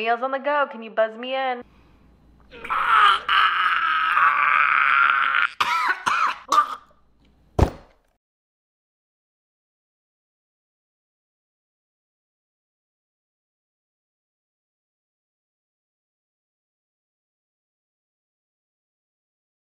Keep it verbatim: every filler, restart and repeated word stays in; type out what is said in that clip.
Meals on the go. Can you buzz me in?